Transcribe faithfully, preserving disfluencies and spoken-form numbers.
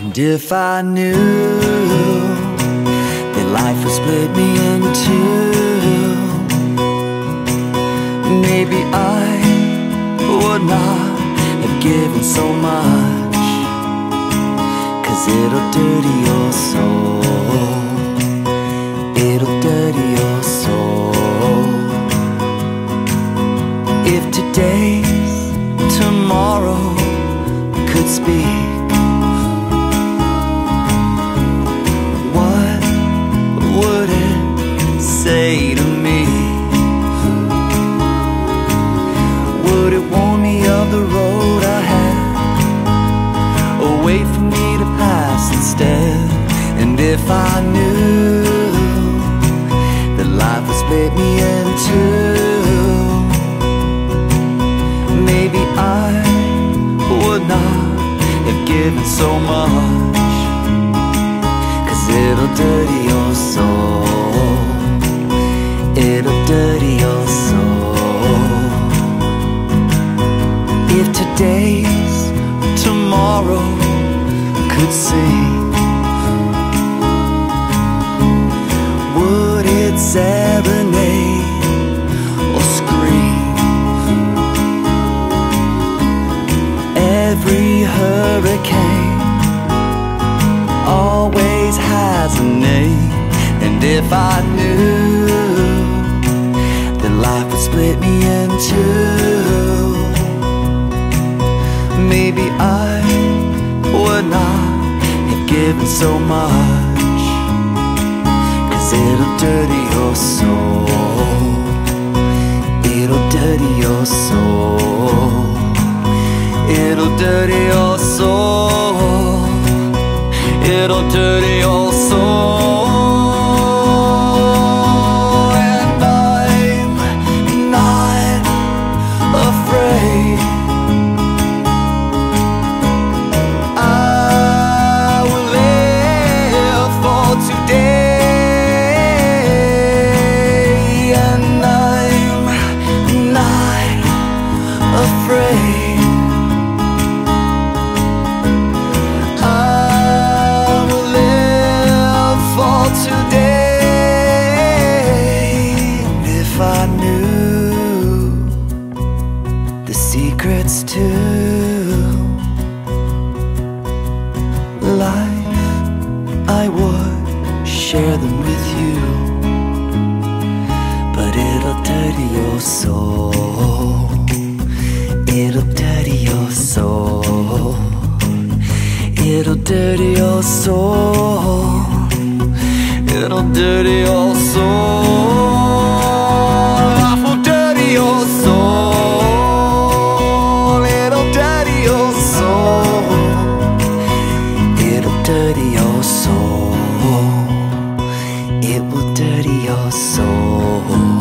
And if I knew that life would split me in two, maybe I would not have given so much, 'cause it'll dirty your soul, it'll dirty your soul. If today's tomorrow could speak, would it say to me? Would it warn me of the road I had, a way for me to pass instead? And if I knew that life would split me in two, maybe I would not have given so much, 'cause it'll dirty your soul, it'll dirty your soul. If today's tomorrow could sing, would it serenade or scream? Every hurricane always has a name. And if I knew that life would split me in two, maybe I would not have given so much, 'cause it'll dirty your soul, it'll dirty your soul, it'll dirty your soul, it'll dirty your soul. And I'm not afraid, I will live for today. And I'm not afraid, to life I would share them with you, but it'll dirty your soul, it'll dirty your soul, it'll dirty your soul, it'll dirty your soul. Life will dirty your soul, soul, it will dirty your soul.